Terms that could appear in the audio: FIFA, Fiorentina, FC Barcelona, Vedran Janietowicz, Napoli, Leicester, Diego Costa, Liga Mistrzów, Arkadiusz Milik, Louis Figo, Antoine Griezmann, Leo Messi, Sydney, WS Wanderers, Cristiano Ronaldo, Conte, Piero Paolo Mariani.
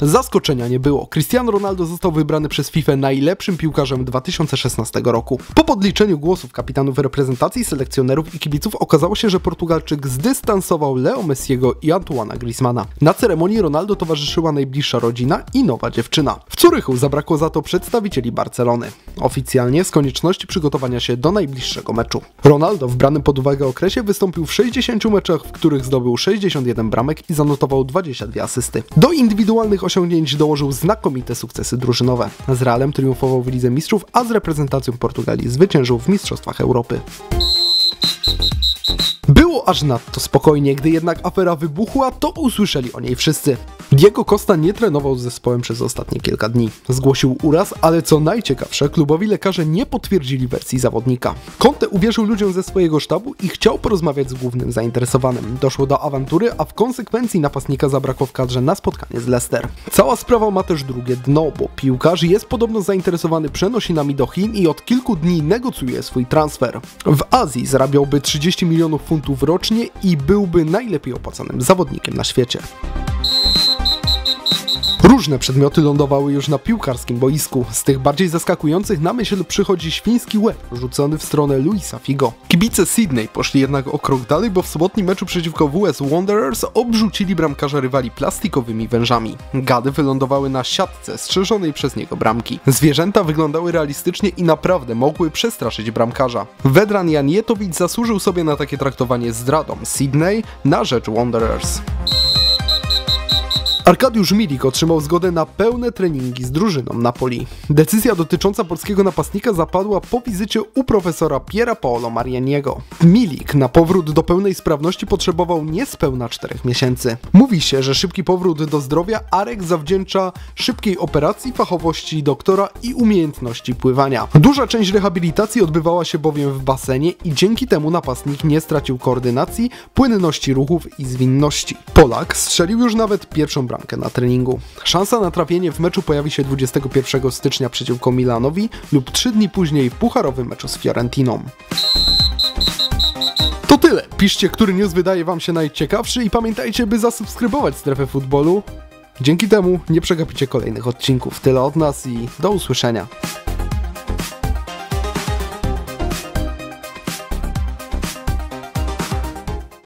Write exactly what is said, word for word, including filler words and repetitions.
Zaskoczenia nie było. Cristiano Ronaldo został wybrany przez FIFA najlepszym piłkarzem dwa tysiące szesnastego roku. Po podliczeniu głosów kapitanów reprezentacji, selekcjonerów i kibiców okazało się, że Portugalczyk zdystansował Leo Messiego i Antoine'a Griezmana. Na ceremonii Ronaldo towarzyszyła najbliższa rodzina i nowa dziewczyna. W Zurychu zabrakło za to przedstawicieli Barcelony. Oficjalnie z konieczności przygotowania się do najbliższego meczu. Ronaldo w branym pod uwagę okresie wystąpił w sześćdziesięciu meczach, w których zdobył sześćdziesiąt jeden bramek i zanotował dwadzieścia dwie asysty. Do indywidualnych osiągnięć dołożył znakomite sukcesy drużynowe. Z Realem triumfował w Lidze Mistrzów, a z reprezentacją Portugalii zwyciężył w Mistrzostwach Europy. Było aż nadto spokojnie, gdy jednak afera wybuchła, to usłyszeli o niej wszyscy. Diego Costa nie trenował z zespołem przez ostatnie kilka dni. Zgłosił uraz, ale co najciekawsze, klubowi lekarze nie potwierdzili wersji zawodnika. Conte uwierzył ludziom ze swojego sztabu i chciał porozmawiać z głównym zainteresowanym. Doszło do awantury, a w konsekwencji napastnika zabrakło w kadrze na spotkanie z Leicester. Cała sprawa ma też drugie dno, bo piłkarz jest podobno zainteresowany przenosinami do Chin i od kilku dni negocjuje swój transfer. W Azji zarabiałby trzydzieści milionów funtów rocznie i byłby najlepiej opłacanym zawodnikiem na świecie. Różne przedmioty lądowały już na piłkarskim boisku. Z tych bardziej zaskakujących na myśl przychodzi świński łeb rzucony w stronę Louisa Figo. Kibice Sydney poszli jednak o krok dalej, bo w sobotnim meczu przeciwko W S Wanderers obrzucili bramkarza rywali plastikowymi wężami. Gady wylądowały na siatce strzeżonej przez niego bramki. Zwierzęta wyglądały realistycznie i naprawdę mogły przestraszyć bramkarza. Vedran Janietowicz zasłużył sobie na takie traktowanie zdradą Sydney na rzecz Wanderers. Arkadiusz Milik otrzymał zgodę na pełne treningi z drużyną Napoli. Decyzja dotycząca polskiego napastnika zapadła po wizycie u profesora Piera Paolo Marianiego. Milik na powrót do pełnej sprawności potrzebował niespełna czterech miesięcy. Mówi się, że szybki powrót do zdrowia Arek zawdzięcza szybkiej operacji, fachowości doktora i umiejętności pływania. Duża część rehabilitacji odbywała się bowiem w basenie i dzięki temu napastnik nie stracił koordynacji, płynności ruchów i zwinności. Polak strzelił już nawet pierwszą bramkę na treningu. Szansa na trafienie w meczu pojawi się dwudziestego pierwszego stycznia przeciwko Milanowi lub trzy dni później w pucharowym meczu z Fiorentiną. To tyle. Piszcie, który news wydaje wam się najciekawszy i pamiętajcie, by zasubskrybować Strefę Futbolu. Dzięki temu nie przegapicie kolejnych odcinków. Tyle od nas i do usłyszenia.